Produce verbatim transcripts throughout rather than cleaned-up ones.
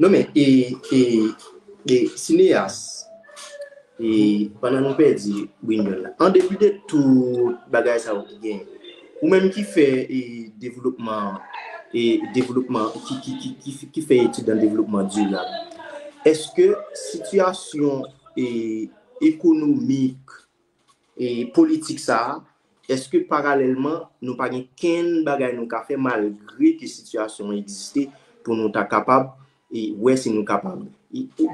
Non mais et et et cinéastes et pendant nous perdu Windows là. En début de tout bagage ça qui gagne ou même qui fait et développement et développement qui qui qui qui fait étude dans développement du lab. Est-ce que situation et économique et politique ça est-ce que parallèlement nous pas gagne quinze bagage nous qu'a fait malgré que situation existait pour nous ta capable et ouais si nous capable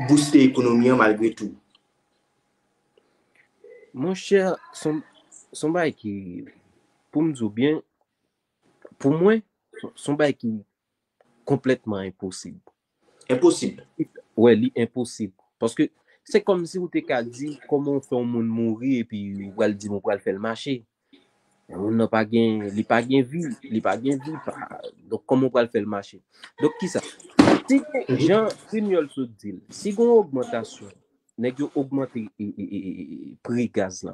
booster l'économie malgré tout. Mon cher son son bail qui pour me dire bien pour moi son bail qui complètement impossible. Impossible. Ouais, li impossible parce que c'est comme si vous t'es qu'à dire comment on fait un monde mourir et puis on va le dire on va le faire le marché. On n'a pas gain, il pas gain vie, il pas gain vie. Donc comment on va le faire le marché? Donc qui ça? Si Jean Signol se dit, si une augmentation, nèg yo augmenter prix gaz là.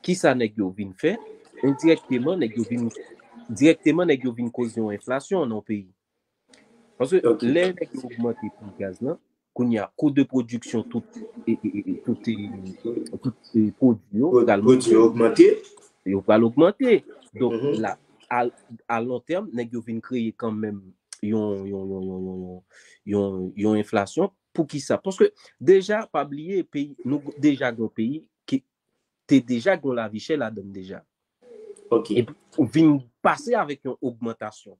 Qui ça nèg yo vinn faire? Indirectement nèg yo vinn directement nèg yo vinn cause une inflation dans pays. Parce que les nèg yo augmenter prix gaz là, qu'on y a coût de production tout et tout et produit augmenter, il va l'augmenter. Donc là à, à long terme nèg yo vinn créer quand même yon yon yon yon yon yon yon inflation pour qui ça parce que déjà pas oublier pays nous déjà dans pays qui t'es déjà dans la vie chère la donne déjà. OK. Et on vient passer avec une augmentation.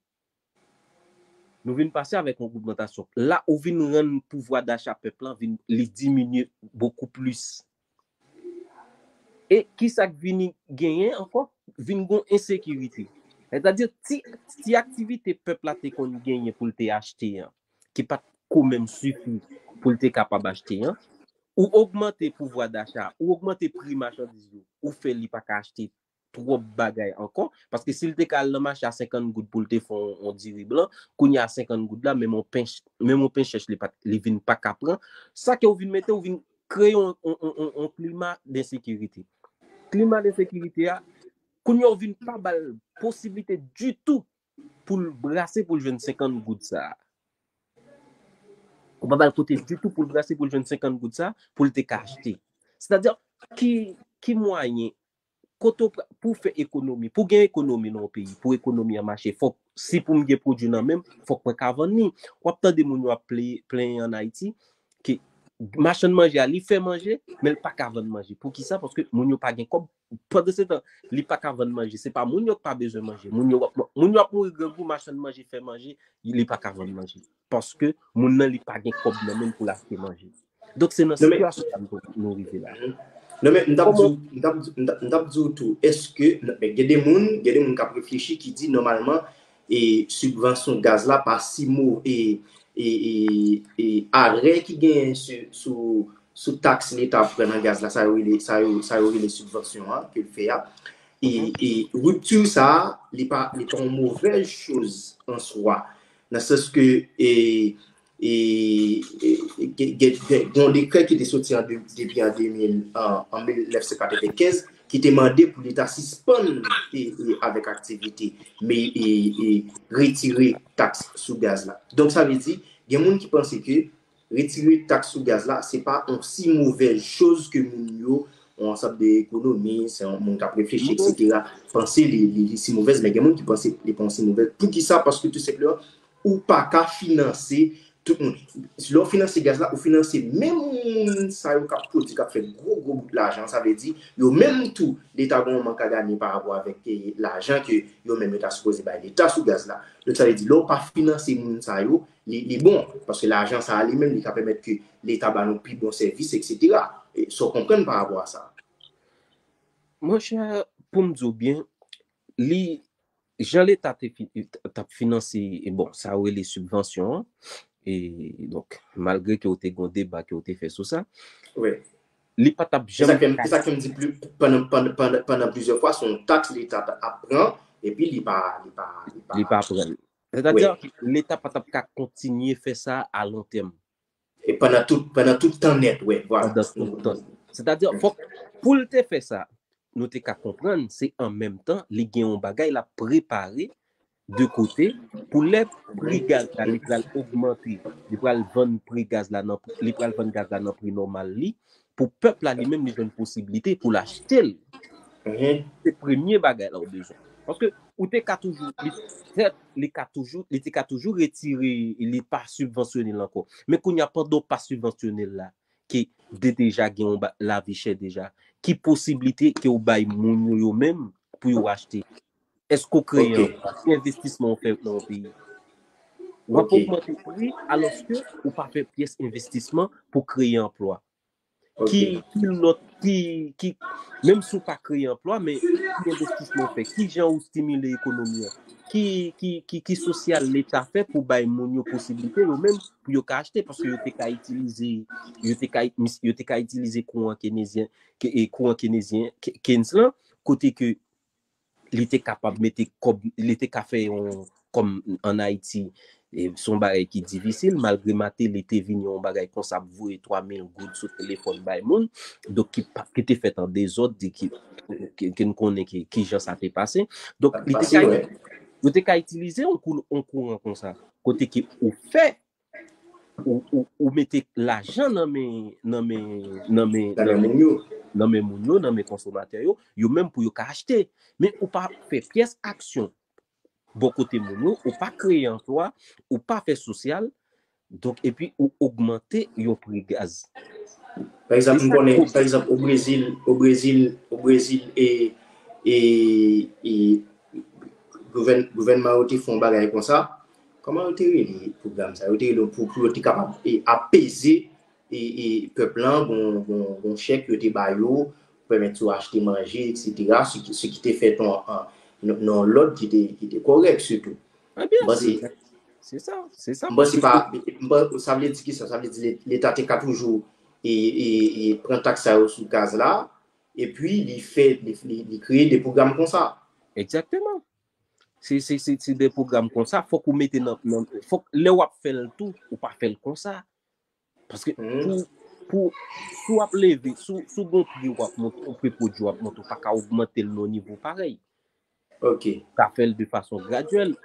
Nous vient passer avec une augmentation. Là on vient rendre pouvoir d'achat peuple là vient les diminuer beaucoup plus. Et qui ça vient gagner encore vient gon insécurité. C'est-à-dire si si activité peuple là te qu'on gagne pour te acheter qui pas quand même suffit pour te capable acheter hein, ou augmenter pouvoir d'achat ou augmenter prix marchandise ou faire li pas acheter trop bagaille encore parce que s'il te ca le marché à cinquante gouttes pour te font on dirait blanc qu'on y a cinquante gouttes là même on pinche même on pinche cherche les pas les vinn pas ca prendre ça que ou vinn mettre ou vinn créer un un climat d'insécurité climat d'insécurité a qu'on n'y a aucune possibilité du tout pour brasser pour le jeune cinquante gouttes ça. On va pas le côté du tout pour brasser pour le jeune cinquante gouttes ça pour le décacheter. C'est-à-dire qui qui moyen pour faire économie, pour gagner économie dans le pays, pour économie en marché, faut si pour me produire dans même, faut qu'on cavane ni. On a tant de monde à plein en Haïti qui machin manger, il fait manger, mais il pas cavane manger. Pour qui ça parce que monde pas gagne comme pendant ce temps, li pa ka vendre manger, c'est pas moun yo pas besoin manger. Moun yo moun yo pour grand machin manger fait manger, il li pa ka vendre manger parce que moun nan li pa gen kob nan même pour la faire manger. Donc c'est dans cette situation nous arriver là. Non mais n'dap di n'dap n'dap di tout. Est-ce que il y a des moun, il y a des moun qui réfléchit qui dit normalement et subvention gaz là par six mots et et et arrêt qui gagne sous sous taxe l'État prenant gaz là ça oui ça ça les subventions qu'il fait et et rupture ça n'est pas n'est pas une mauvaise chose en soi dans ce que et et dans le décret qui était sorti en depuis en deux mille en mille neuf cent quatre-vingt-quinze qui demandait pour l'État suspendre avec activité mais et retirer taxe sur gaz là donc ça veut dire il y a des gens qui pensent que retirer taxe sur gaz là c'est pas une si mauvaise chose que nous on ensemble de l'économie c'est on monte à réfléchir etc penser les, les si mauvaises mais il y a des gens qui pensent les pensées mauvaises pour qui ça parce que tout simplement ou pas qu'à financer tout le monde si l'on finance gaz là ou financer même ça ou cap produit cap fait gros gros de l'argent ça veut dire yo même tout l'État bon manque à gagner par rapport avec l'argent que yo même état supposé ba l'État sous gaz là donc ça veut dire l'on pas financer moun ça yo les bon parce que l'argent ça a lui-même qui permet que l'État ba nous plus bon service etc et so comprendre par rapport à ça mon cher pour me dire bien li Jean l'État t'a financé bon ça ou les subventions et donc malgré que vous avez un débat que vous avez fait sur ça oui les pas t'a jamais c'est ça qui me dit plus pendant pendant pendant plusieurs fois son taxe l'État apprend et puis il pas il pas il pas apprendre c'est-à-dire l'État pas t'a continuer faire ça à long terme et pendant tout pendant tout temps net ouais voilà c'est-à-dire faut pour le faire ça nous t'es qu'à comprendre c'est en même temps les gagnants bagaille la préparer de côté pour les prix gaz là, les prix augmenter, les prix vendre prix gaz là, les prix vendre gaz là dans prix normal li pour peuple là lui-même les une possibilité pour l'acheter. C'est le premier bagage là au besoin. Parce que ou t'es qu'à toujours les qu'à toujours les t'es toujours retiré, il est pas subventionné encore. Mais qu'on n'y a pas d'autres pas subventionnés là qui déjà gagne la vie chère déjà, qui possibilité que au bail moun yo même pour acheter. Est-ce qu'on crée okay. un investissement fait dans le pays? On va augmenter le prix alors que on ne fait pas pièce investissement pour créer un emploi. Okay. Qui, qui, qui, même si on ne pas créer un emploi, mais qui investissement fait, qui gens stimule l'économie, qui, qui, qui, qui social l'État fait pour bailler les possibilités, ou même pour acheter, parce que vous avez utilisé le courant keynésien, courant keynésien, Keynesland, côté que il était capable mettre comme il était café comme en Haïti et son bagage qui difficile malgré maté l'été vignon bagage comme ça vous et trois mille gouttes sur téléphone by monde donc qui était fait en désordre qui qui ne connaît qui qui gens ça fait passer donc il était il était qu'à utiliser on coule on courant comme ça côté qui au fait ou mettez l'argent dans mes dans mes dans mes dans mes mounio dans mes consommateurs yo même pour yo acheter mais ou pas faire pièce action bon côté mounio ou pas créer emploi ou pas faire social donc et puis ou augmenter yo prix gaz par exemple on par exemple au Brésil au Brésil au Brésil et et et gouvernement qui font bagaille comme ça. Comment on le programme ça pour pour être capable et apaiser et peuple là bon bon bon chèque que tu baillot permettre acheter manger etc ce qui te fait non l'autre qui était correct surtout c'est ça c'est ça bon c'est pas ça veut dire que ça veut dire l'état t'es toujours et et prend taxe sur gaz là et puis il fait il crée des programmes comme ça exactement. C'est c'est des programmes comme ça faut qu'on mette dans faut les wap fait tout ou pas faire comme ça parce que mm. pour pour wap lever sous sous bon prix wap on peut produire wap monte pas augmenter le niveau pareil OK ça fait de façon graduelle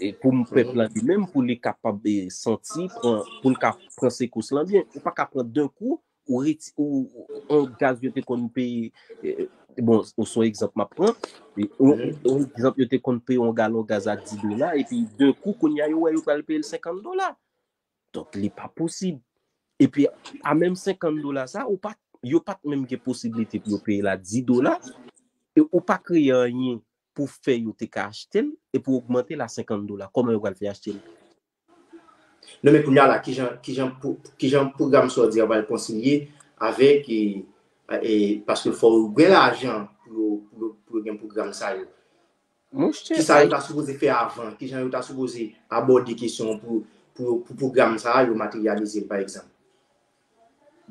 et pour me peuple lui-même pour les capable sentir pour pour prendre ces courses là bien ou pas prendre d'un coup ou ou un gaz yoté qu'on paye bon au son exemple m'a prend on exemple yoté qu'on paye un gallon gaz à dix dollars et puis d'un coup qu'on y a yo yo pral payer cinquante dollars donc il pas possible et puis à même cinquante dollars ça ou pas yo pas même que possibilité pour payer la dix dollars et ou pas créer rien pour faire yoté ka acheter et pour augmenter la cinquante dollars comment yo pral faire acheter. Non mais pour là qui j'en qui j'en qui j'en programme soit dire va le concilier avec et, et parce que faut gagner l'argent pour pour pour un programme ça yo. Moi je qui ça t'a supposé faire avant, qui j'en t'a supposé aborder question pour pour pour programme ça yo matérialiser par exemple.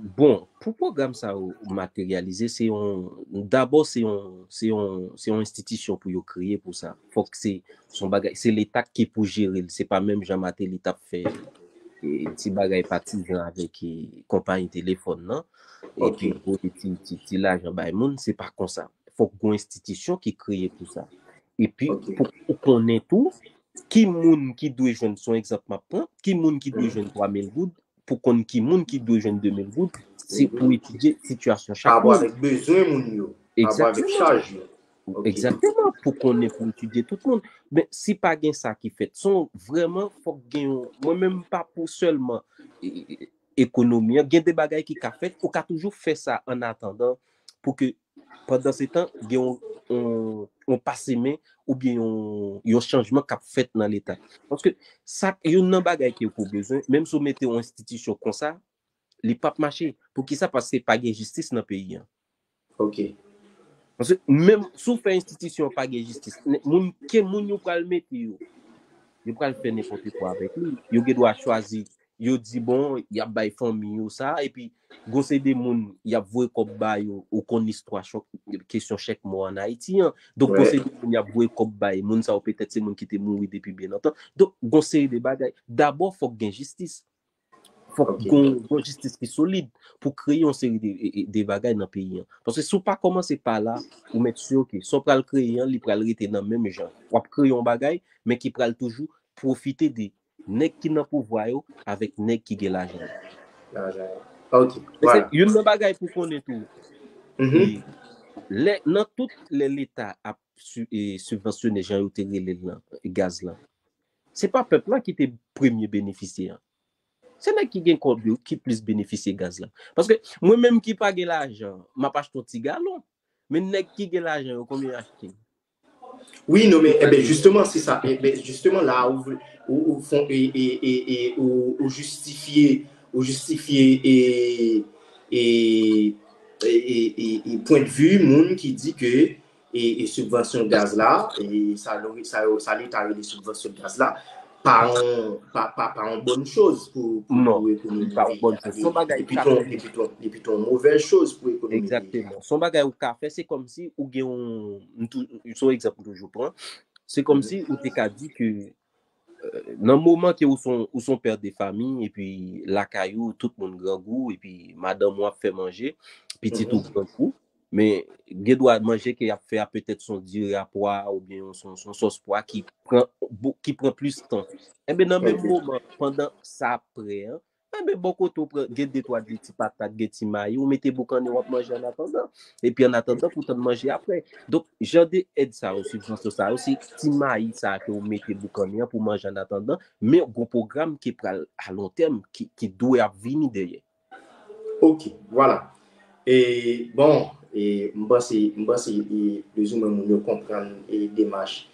Bon, pour programme ça yo matérialiser c'est on d'abord c'est on c'est on c'est une institution pour yo créer pour ça. Faut que c'est son bagage c'est l'état qui pour gérer, c'est pas même Jean Maté l'état fait et petit bagage partisan avec compagnie téléphone non et puis pour petit petit l'argent bay moun c'est pas comme ça. Faut que une institution qui crée pour ça. Et puis pour connaître tout qui moun qui doit joindre son exemple maintenant, qui moun qui doit joindre trois mille gouttes pour qu'on qui monde qui doit joindre deux mille gouttes c'est pour étudier situation chaque mois avec besoin moun yo avec charge exactement pour qu'on ait pour étudier tout le monde mais si pas gain ça qui fait son vraiment faut gain moi même pas pour seulement économie gain des bagages qui qu'a fait ou qu'a toujours fait ça en attendant pour que pendant ce temps gain on on passe main ou bien on un changement qu'a fait dans l'état parce que ça yon nan bagay qui pour besoin même si on mettait une institution comme ça les pas marcher pour qui ça parce que pas gain justice dans pays hein. OK parce que même sous fait institution pas gain justice moun ke moun yo pral mettre yo yo pral faire n'importe quoi avec lui yo ge doit choisir yo dit bon y a bay famille yo ça et puis gosser des moun y a voué comme bay ou kon histoire question chaque mois en Haïti hein. Donc gosser y a voué comme bay moun ça peut-être c'est moun qui était mouri depuis bien longtemps donc gosser des bagages d'abord faut gain justice faut qu'on registre ce qui est solide pour créer une série de, de bagages dans le pays. Parce que si on ne commence pas là, on met sûr que si on peut le créer, il peut le dans le même genre. On peut créer un bagage, mais qui peut toujours profiter des nègres qui n'ont pas pouvoir avec les nègres qui ont l'argent. Ok. Voilà. Il y a un bagage pour qu'on ait tout. Mm-hmm. Le, dans tout l'État a su, subventionné le gaz là. Ce n'est pas le peuple là qui est le premier bénéficiaire. C'est là qui gagne combien qui plus bénéficier gaz là. Parce que moi-même qui paye l'argent, m'a pas acheté un petit gallon, mais nèg qui gagne l'argent, combien acheter? Oui, non mais eh ben justement c'est ça. Eh ben justement là où où font et et et où justifier où justifier et et et point de vue monde qui dit que et subvention gaz là et ça ça ça l'état des subventions gaz là. Pas en, pas, pas, pas en bonne chose pour l'économie. Et puis, ton mauvaise chose pour l'économie. Exactement. Son bagage au café, c'est comme si, ou son exemple que je prends, c'est comme si, ou t'es qu'à dire que, dans le moment où son, où son père des familles, et puis la caillou, tout le monde grand goût, et puis madame, moi, fait manger, petit tout grand goût. Mais il doit manger qui a fait peut-être son dieu à poids ou bien son, son sauce poids qui prend, qui prend plus de temps. Et bien, dans le même moment, pendant ça après, hein, beaucoup de gens prennent des toits de petits patates, des petits maillots, mettez beaucoup en Europe manger en attendant. Et puis en attendant, pour manger après. Donc, j'ai des aides ça aussi, ça aussi, petits maillots, ça que vous mettez beaucoup en pour manger en attendant. Mais un programme qui est à long terme, qui, qui doit venir derrière. Ok, voilà. Et bon. Et moi c'est moi c'est les humains mieux comprendre les démarches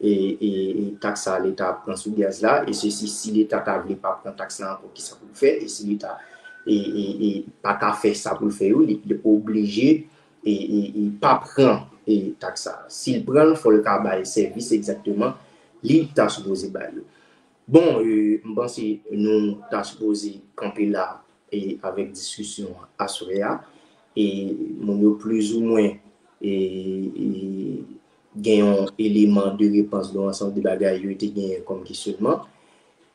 et et taxe à l'État prend sur gaz là et ceci si l'État ne veut pas prendre taxe là pour qui ça peut le faire et si l'État et et pas qu'à faire ça pour le faire il est obligé et il pas prendre et taxe ça s'il prend faut le bailler service exactement l'État supposé bailler bon moi c'est nous t'as supposé camper là et avec discussion à Soria et mon plus ou moins et gagnons élément de réponse dans l'ensemble des bagages qui ont été gagnés comme questionnement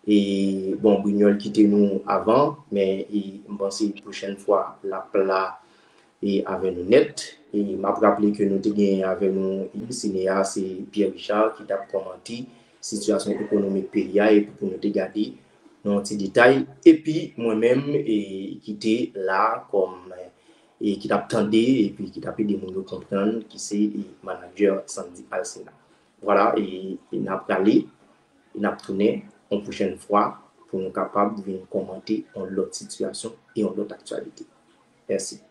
et bon Brugnol quittait nous avant mais je pense que la prochaine fois la plat est avec nous net et m'a rappelé que nous avons gagné avec nous le cinéaste c'est Pierre Richard qui t'a commenté situation économique P I A et pour nous regarder dans petits détails et puis moi-même et qui était là comme et qui t'attendait et puis qui t'appelait des mondes comprendre qui c'est manager Sandy Alcena. Voilà, et il n'a pas allé, il n'a pas tourné une prochaine fois pour nous capables de commenter en l'autre situation et en l'autre actualité. Merci.